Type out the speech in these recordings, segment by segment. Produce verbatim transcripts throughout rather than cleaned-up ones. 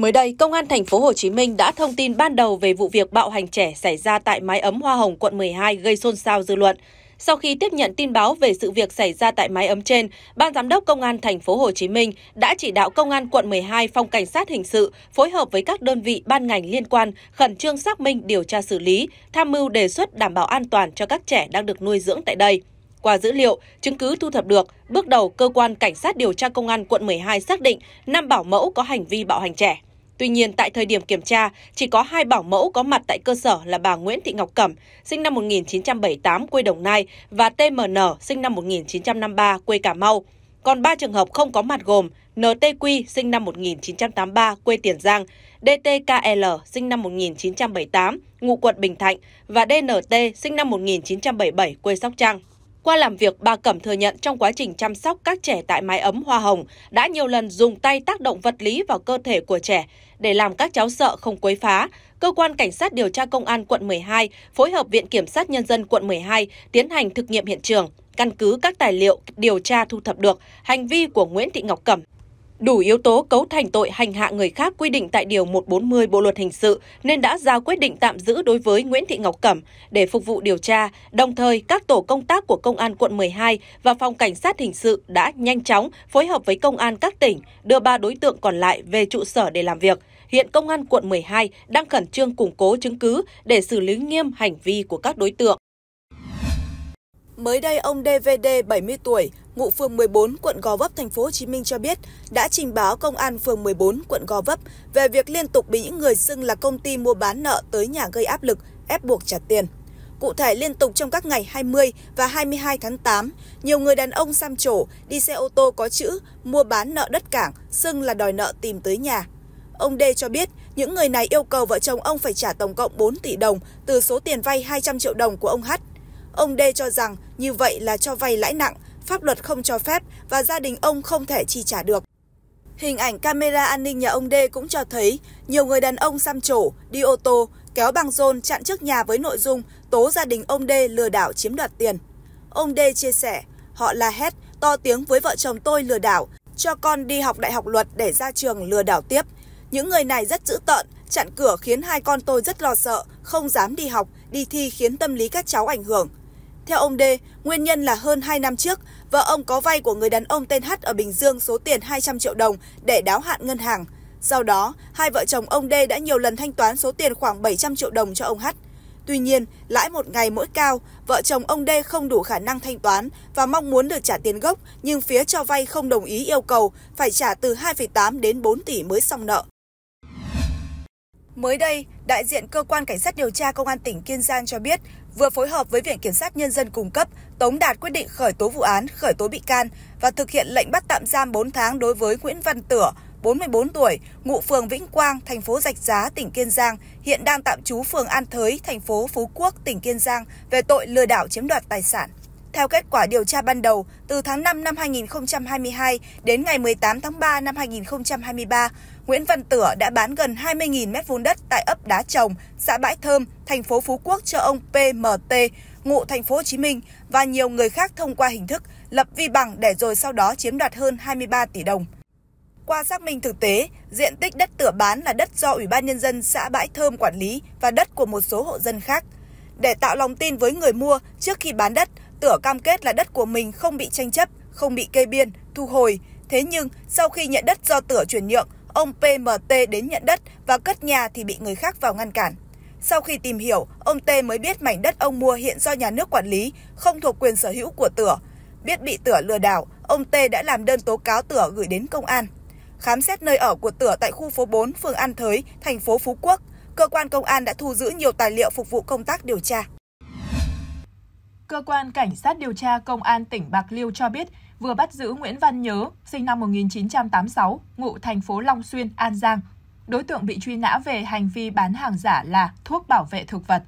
Mới đây, Công an thành phố Hồ Chí Minh đã thông tin ban đầu về vụ việc bạo hành trẻ xảy ra tại Mái Ấm Hoa Hồng quận mười hai gây xôn xao dư luận. Sau khi tiếp nhận tin báo về sự việc xảy ra tại Mái Ấm trên, Ban Giám đốc Công an thành phố Hồ Chí Minh đã chỉ đạo Công an quận mười hai, Phòng Cảnh sát hình sự phối hợp với các đơn vị ban ngành liên quan khẩn trương xác minh, điều tra xử lý, tham mưu đề xuất đảm bảo an toàn cho các trẻ đang được nuôi dưỡng tại đây. Qua dữ liệu, chứng cứ thu thập được, bước đầu Cơ quan Cảnh sát điều tra Công an quận mười hai xác định năm bảo mẫu có hành vi bạo hành trẻ. Tuy nhiên, tại thời điểm kiểm tra, chỉ có hai bảo mẫu có mặt tại cơ sở là bà Nguyễn Thị Ngọc Cẩm, sinh năm một nghìn chín trăm bảy mươi tám, quê Đồng Nai, và tê em en, sinh năm một nghìn chín trăm năm mươi ba, quê Cà Mau. Còn ba trường hợp không có mặt gồm en tê quy, sinh năm một nghìn chín trăm tám mươi ba, quê Tiền Giang, đê tê ca lờ, sinh năm một nghìn chín trăm bảy mươi tám, ngụ quận Bình Thạnh, và đê en tê, sinh năm một nghìn chín trăm bảy mươi bảy, quê Sóc Trăng. Qua làm việc, bà Cẩm thừa nhận trong quá trình chăm sóc các trẻ tại Mái Ấm Hoa Hồng đã nhiều lần dùng tay tác động vật lý vào cơ thể của trẻ để làm các cháu sợ không quấy phá. Cơ quan Cảnh sát điều tra Công an quận mười hai phối hợp Viện Kiểm sát Nhân dân quận mười hai tiến hành thực nghiệm hiện trường, căn cứ các tài liệu điều tra thu thập được, hành vi của Nguyễn Thị Ngọc Cẩm đủ yếu tố cấu thành tội hành hạ người khác quy định tại Điều một trăm bốn mươi Bộ Luật Hình sự nên đã ra quyết định tạm giữ đối với Nguyễn Thị Ngọc Cẩm để phục vụ điều tra. Đồng thời, các tổ công tác của Công an quận mười hai và Phòng Cảnh sát Hình sự đã nhanh chóng phối hợp với Công an các tỉnh đưa ba đối tượng còn lại về trụ sở để làm việc. Hiện Công an quận mười hai đang khẩn trương củng cố chứng cứ để xử lý nghiêm hành vi của các đối tượng. Mới đây, ông đê vê đê, bảy mươi tuổi, ngụ phường mười bốn, quận Gò Vấp, thành phố Hồ Chí Minh cho biết đã trình báo Công an phường mười bốn, quận Gò Vấp về việc liên tục bị những người xưng là công ty mua bán nợ tới nhà gây áp lực, ép buộc trả tiền. Cụ thể, liên tục trong các ngày hai mươi và hai mươi hai tháng tám, nhiều người đàn ông xăm trổ, đi xe ô tô có chữ mua bán nợ đất cảng, xưng là đòi nợ tìm tới nhà. Ông D cho biết những người này yêu cầu vợ chồng ông phải trả tổng cộng bốn tỷ đồng từ số tiền vay hai trăm triệu đồng của ông H. Ông D cho rằng như vậy là cho vay lãi nặng, pháp luật không cho phép và gia đình ông không thể chi trả được. Hình ảnh camera an ninh nhà ông D cũng cho thấy nhiều người đàn ông xăm trổ, đi ô tô, kéo băng rôn chặn trước nhà với nội dung tố gia đình ông D lừa đảo chiếm đoạt tiền. Ông D chia sẻ, họ la hét, to tiếng với vợ chồng tôi lừa đảo, cho con đi học đại học luật để ra trường lừa đảo tiếp. Những người này rất dữ tợn, chặn cửa khiến hai con tôi rất lo sợ, không dám đi học, đi thi khiến tâm lý các cháu ảnh hưởng. Theo ông D, nguyên nhân là hơn hai năm trước, vợ ông có vay của người đàn ông tên H ở Bình Dương số tiền hai trăm triệu đồng để đáo hạn ngân hàng. Sau đó, hai vợ chồng ông D đã nhiều lần thanh toán số tiền khoảng bảy trăm triệu đồng cho ông H. Tuy nhiên, lãi một ngày mỗi cao, vợ chồng ông D không đủ khả năng thanh toán và mong muốn được trả tiền gốc, nhưng phía cho vay không đồng ý yêu cầu, phải trả từ hai phẩy tám đến bốn tỷ mới xong nợ. Mới đây, đại diện Cơ quan Cảnh sát điều tra Công an tỉnh Kiên Giang cho biết vừa phối hợp với Viện Kiểm sát Nhân dân cung cấp tống đạt quyết định khởi tố vụ án, khởi tố bị can và thực hiện lệnh bắt tạm giam bốn tháng đối với Nguyễn Văn Tửa, bốn mươi bốn tuổi, ngụ phường Vĩnh Quang, thành phố Rạch Giá, tỉnh Kiên Giang, hiện đang tạm trú phường An Thới, thành phố Phú Quốc, tỉnh Kiên Giang về tội lừa đảo chiếm đoạt tài sản. Theo kết quả điều tra ban đầu, từ tháng năm năm hai nghìn không trăm hai mươi hai đến ngày mười tám tháng ba năm hai nghìn không trăm hai mươi ba, Nguyễn Văn Tửa đã bán gần hai mươi nghìn mét vuông đất tại ấp Đá Trồng, xã Bãi Thơm, thành phố Phú Quốc cho ông pê em tê, ngụ thành phố Hồ Chí Minh và nhiều người khác thông qua hình thức lập vi bằng để rồi sau đó chiếm đoạt hơn hai mươi ba tỷ đồng. Qua xác minh thực tế, diện tích đất Tửa bán là đất do Ủy ban Nhân dân xã Bãi Thơm quản lý và đất của một số hộ dân khác. Để tạo lòng tin với người mua trước khi bán đất, Tửa cam kết là đất của mình không bị tranh chấp, không bị kê biên, thu hồi. Thế nhưng, sau khi nhận đất do Tửa chuyển nhượng, ông pê em tê đến nhận đất và cất nhà thì bị người khác vào ngăn cản. Sau khi tìm hiểu, ông T mới biết mảnh đất ông mua hiện do nhà nước quản lý, không thuộc quyền sở hữu của Tửa. Biết bị Tửa lừa đảo, ông T đã làm đơn tố cáo Tửa gửi đến công an. Khám xét nơi ở của Tửa tại khu phố bốn, phường An Thới, thành phố Phú Quốc, cơ quan công an đã thu giữ nhiều tài liệu phục vụ công tác điều tra. Cơ quan Cảnh sát điều tra Công an tỉnh Bạc Liêu cho biết vừa bắt giữ Nguyễn Văn Nhớ, sinh năm một nghìn chín trăm tám mươi sáu, ngụ thành phố Long Xuyên, An Giang. Đối tượng bị truy nã về hành vi bán hàng giả là thuốc bảo vệ thực vật.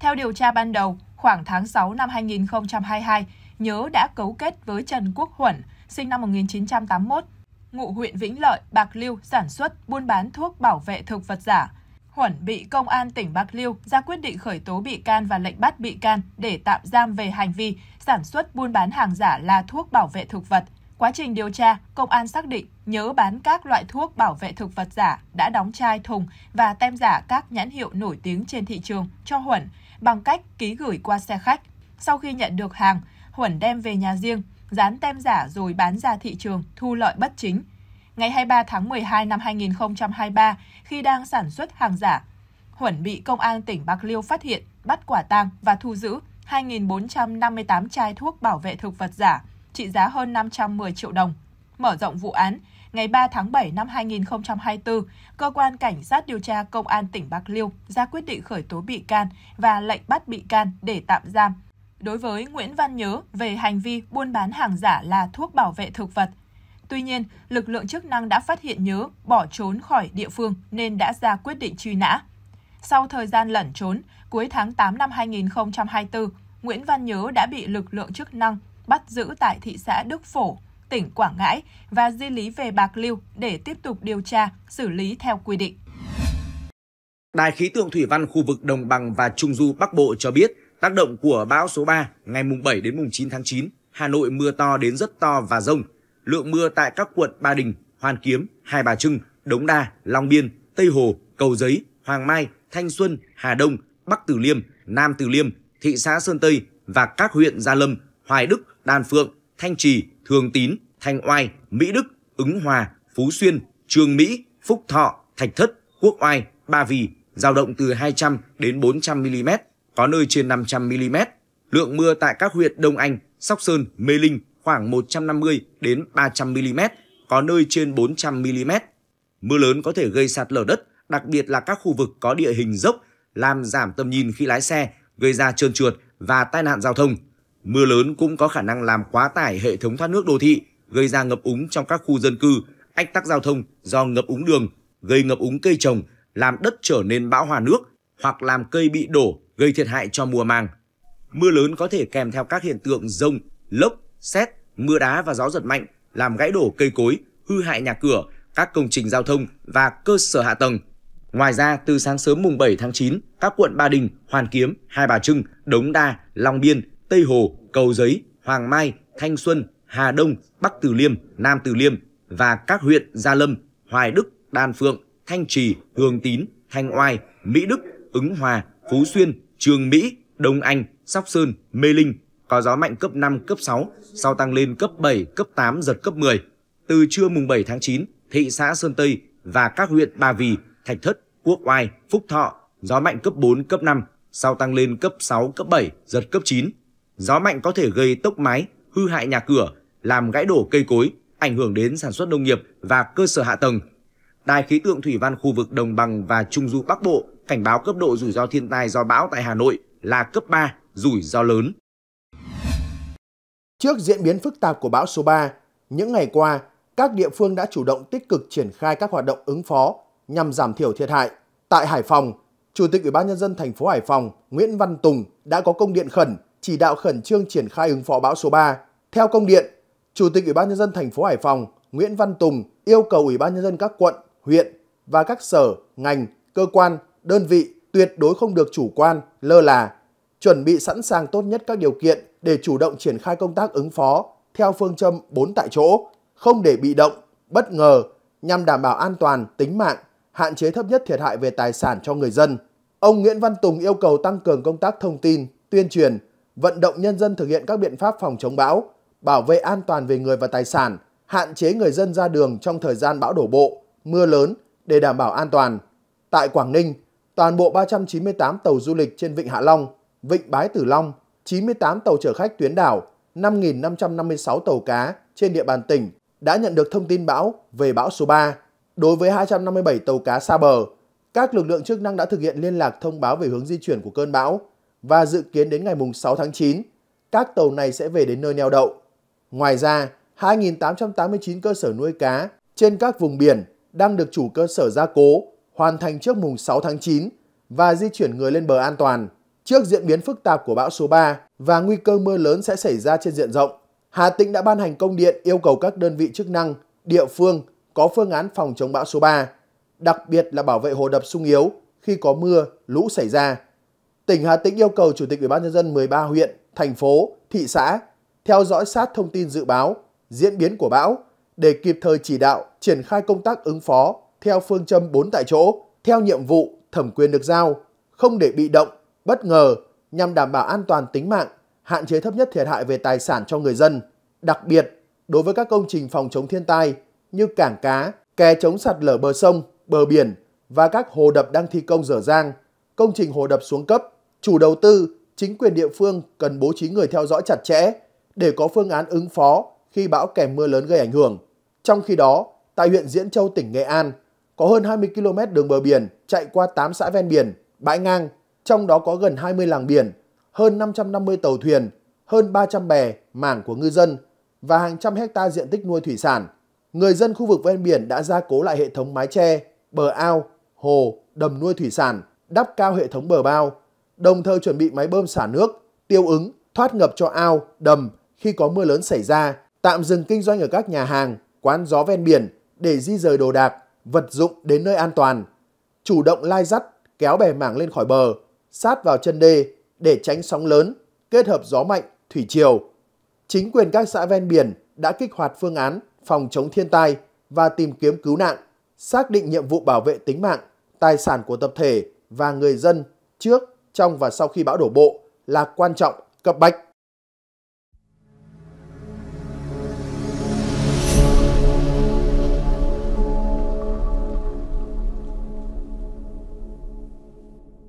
Theo điều tra ban đầu, khoảng tháng sáu năm hai nghìn không trăm hai mươi hai, Nhớ đã cấu kết với Trần Quốc Huẩn, sinh năm một nghìn chín trăm tám mươi mốt, ngụ huyện Vĩnh Lợi, Bạc Liêu sản xuất, buôn bán thuốc bảo vệ thực vật giả. Huẩn bị Công an tỉnh Bạc Liêu ra quyết định khởi tố bị can và lệnh bắt bị can để tạm giam về hành vi sản xuất buôn bán hàng giả là thuốc bảo vệ thực vật, Quá trình điều tra, công an xác định Nhớ bán các loại thuốc bảo vệ thực vật giả đã đóng chai thùng và tem giả các nhãn hiệu nổi tiếng trên thị trường cho Huẩn bằng cách ký gửi qua xe khách. Sau khi nhận được hàng, Huẩn đem về nhà riêng, dán tem giả rồi bán ra thị trường thu lợi bất chính. Ngày hai mươi ba tháng mười hai năm hai nghìn không trăm hai mươi ba, khi đang sản xuất hàng giả, Huẩn bị công an tỉnh Bạc Liêu phát hiện, bắt quả tang và thu giữ hai nghìn bốn trăm năm mươi tám chai thuốc bảo vệ thực vật giả, trị giá hơn năm trăm mười triệu đồng. Mở rộng vụ án, ngày ba tháng bảy năm hai nghìn không trăm hai mươi tư, Cơ quan Cảnh sát điều tra Công an tỉnh Bạc Liêu ra quyết định khởi tố bị can và lệnh bắt bị can để tạm giam đối với Nguyễn Văn Nhớ về hành vi buôn bán hàng giả là thuốc bảo vệ thực vật. Tuy nhiên, lực lượng chức năng đã phát hiện Nhớ bỏ trốn khỏi địa phương nên đã ra quyết định truy nã. Sau thời gian lẩn trốn, cuối tháng tám năm hai nghìn không trăm hai mươi tư, Nguyễn Văn Nhớ đã bị lực lượng chức năng bắt giữ tại thị xã Đức Phổ, tỉnh Quảng Ngãi và di lý về Bạc Liêu để tiếp tục điều tra, xử lý theo quy định. Đài khí tượng thủy văn khu vực Đồng bằng và Trung du Bắc Bộ cho biết, tác động của bão số ba ngày mùng bảy đến mùng chín tháng chín, Hà Nội mưa to đến rất to và dông. Lượng mưa tại các quận Ba Đình, Hoàn Kiếm, Hai Bà Trưng, Đống Đa, Long Biên, Tây Hồ, Cầu Giấy, Hoàng Mai, Thanh Xuân, Hà Đông, Bắc Từ Liêm, Nam Từ Liêm, thị xã Sơn Tây và các huyện Gia Lâm, Hoài Đức, Đan Phượng, Thanh Trì, Thường Tín, Thanh Oai, Mỹ Đức, Ứng Hòa, Phú Xuyên, Chương Mỹ, Phúc Thọ, Thạch Thất, Quốc Oai, Ba Vì, dao động từ hai trăm đến bốn trăm mi-li-mét, có nơi trên năm trăm mi-li-mét. Lượng mưa tại các huyện Đông Anh, Sóc Sơn, Mê Linh khoảng một trăm năm mươi đến ba trăm mi-li-mét, có nơi trên bốn trăm mi-li-mét. Mưa lớn có thể gây sạt lở đất, đặc biệt là các khu vực có địa hình dốc, làm giảm tầm nhìn khi lái xe, gây ra trơn trượt và tai nạn giao thông. Mưa lớn cũng có khả năng làm quá tải hệ thống thoát nước đô thị, gây ra ngập úng trong các khu dân cư, ách tắc giao thông do ngập úng đường, gây ngập úng cây trồng, làm đất trở nên bão hòa nước hoặc làm cây bị đổ, gây thiệt hại cho mùa màng. Mưa lớn có thể kèm theo các hiện tượng dông, lốc, sét, mưa đá và gió giật mạnh, làm gãy đổ cây cối, hư hại nhà cửa, các công trình giao thông và cơ sở hạ tầng. Ngoài ra, từ sáng sớm mùng bảy tháng chín, các quận Ba Đình, Hoàn Kiếm, Hai Bà Trưng, Đống Đa, Long Biên, Tây Hồ, Cầu Giấy, Hoàng Mai, Thanh Xuân, Hà Đông, Bắc Từ Liêm, Nam Từ Liêm và các huyện Gia Lâm, Hoài Đức, Đan Phượng, Thanh Trì, Thường Tín, Thanh Oai, Mỹ Đức, Ứng Hòa, Phú Xuyên, Chương Mỹ, Đông Anh, Sóc Sơn, Mê Linh có gió mạnh cấp năm, cấp sáu, sau tăng lên cấp bảy, cấp tám, giật cấp mười. Từ trưa mùng bảy tháng chín, thị xã Sơn Tây và các huyện Ba Vì, Thạch Thất, Quốc Oai, Phúc Thọ gió mạnh cấp bốn, cấp năm, sau tăng lên cấp sáu, cấp bảy, giật cấp chín. Gió mạnh có thể gây tốc mái, hư hại nhà cửa, làm gãy đổ cây cối, ảnh hưởng đến sản xuất nông nghiệp và cơ sở hạ tầng. Đài khí tượng thủy văn khu vực Đồng bằng và Trung du Bắc Bộ cảnh báo cấp độ rủi ro thiên tai do bão tại Hà Nội là cấp ba, rủi ro lớn. Trước diễn biến phức tạp của bão số ba, những ngày qua, các địa phương đã chủ động tích cực triển khai các hoạt động ứng phó nhằm giảm thiểu thiệt hại. Tại Hải Phòng, Chủ tịch Ủy ban nhân dân thành phố Hải Phòng Nguyễn Văn Tùng đã có công điện khẩn chỉ đạo khẩn trương triển khai ứng phó bão số ba. Theo công điện, Chủ tịch Ủy ban nhân dân thành phố Hải Phòng Nguyễn Văn Tùng yêu cầu Ủy ban nhân dân các quận, huyện và các sở, ngành, cơ quan, đơn vị tuyệt đối không được chủ quan, lơ là, chuẩn bị sẵn sàng tốt nhất các điều kiện để chủ động triển khai công tác ứng phó theo phương châm bốn tại chỗ, không để bị động, bất ngờ nhằm đảm bảo an toàn tính mạng, hạn chế thấp nhất thiệt hại về tài sản cho người dân. Ông Nguyễn Văn Tùng yêu cầu tăng cường công tác thông tin, tuyên truyền, vận động nhân dân thực hiện các biện pháp phòng chống bão, bảo vệ an toàn về người và tài sản, hạn chế người dân ra đường trong thời gian bão đổ bộ, mưa lớn để đảm bảo an toàn. Tại Quảng Ninh, toàn bộ ba trăm chín mươi tám tàu du lịch trên Vịnh Hạ Long, Vịnh Bái Tử Long, chín mươi tám tàu chở khách tuyến đảo, năm nghìn năm trăm năm mươi sáu tàu cá trên địa bàn tỉnh đã nhận được thông tin bão về bão số ba. Đối với hai trăm năm mươi bảy tàu cá xa bờ, các lực lượng chức năng đã thực hiện liên lạc thông báo về hướng di chuyển của cơn bão và dự kiến đến ngày mùng sáu tháng chín, các tàu này sẽ về đến nơi neo đậu. Ngoài ra, hai nghìn tám trăm tám mươi chín cơ sở nuôi cá trên các vùng biển đang được chủ cơ sở gia cố, hoàn thành trước mùng sáu tháng chín và di chuyển người lên bờ an toàn. Trước diễn biến phức tạp của bão số ba và nguy cơ mưa lớn sẽ xảy ra trên diện rộng, Hà Tĩnh đã ban hành công điện yêu cầu các đơn vị chức năng, địa phương có phương án phòng chống bão số ba, đặc biệt là bảo vệ hồ đập sung yếu khi có mưa, lũ xảy ra. Tỉnh Hà Tĩnh yêu cầu Chủ tịch Ủy ban nhân dân mười ba huyện, thành phố, thị xã theo dõi sát thông tin dự báo, diễn biến của bão để kịp thời chỉ đạo triển khai công tác ứng phó theo phương châm bốn tại chỗ, theo nhiệm vụ thẩm quyền được giao, không để bị động, bất ngờ nhằm đảm bảo an toàn tính mạng, hạn chế thấp nhất thiệt hại về tài sản cho người dân. Đặc biệt, đối với các công trình phòng chống thiên tai như cảng cá, kè chống sạt lở bờ sông, bờ biển và các hồ đập đang thi công dở dang, công trình hồ đập xuống cấp, chủ đầu tư, chính quyền địa phương cần bố trí người theo dõi chặt chẽ để có phương án ứng phó khi bão kèm mưa lớn gây ảnh hưởng. Trong khi đó, tại huyện Diễn Châu, tỉnh Nghệ An, có hơn hai mươi ki lô mét đường bờ biển chạy qua tám xã ven biển, bãi ngang, trong đó có gần hai mươi làng biển, hơn năm trăm năm mươi tàu thuyền, hơn ba trăm bè, mảng của ngư dân và hàng trăm hecta diện tích nuôi thủy sản. Người dân khu vực ven biển đã gia cố lại hệ thống mái tre, bờ ao, hồ, đầm nuôi thủy sản, đắp cao hệ thống bờ bao, đồng thời chuẩn bị máy bơm xả nước, tiêu ứng, thoát ngập cho ao, đầm khi có mưa lớn xảy ra, tạm dừng kinh doanh ở các nhà hàng, quán gió ven biển để di rời đồ đạc, vật dụng đến nơi an toàn, chủ động lai dắt, kéo bè mảng lên khỏi bờ, sát vào chân đê để tránh sóng lớn, kết hợp gió mạnh, thủy triều. Chính quyền các xã ven biển đã kích hoạt phương án phòng chống thiên tai và tìm kiếm cứu nạn, xác định nhiệm vụ bảo vệ tính mạng, tài sản của tập thể và người dân trước, trong và sau khi bão đổ bộ là quan trọng, cấp bách.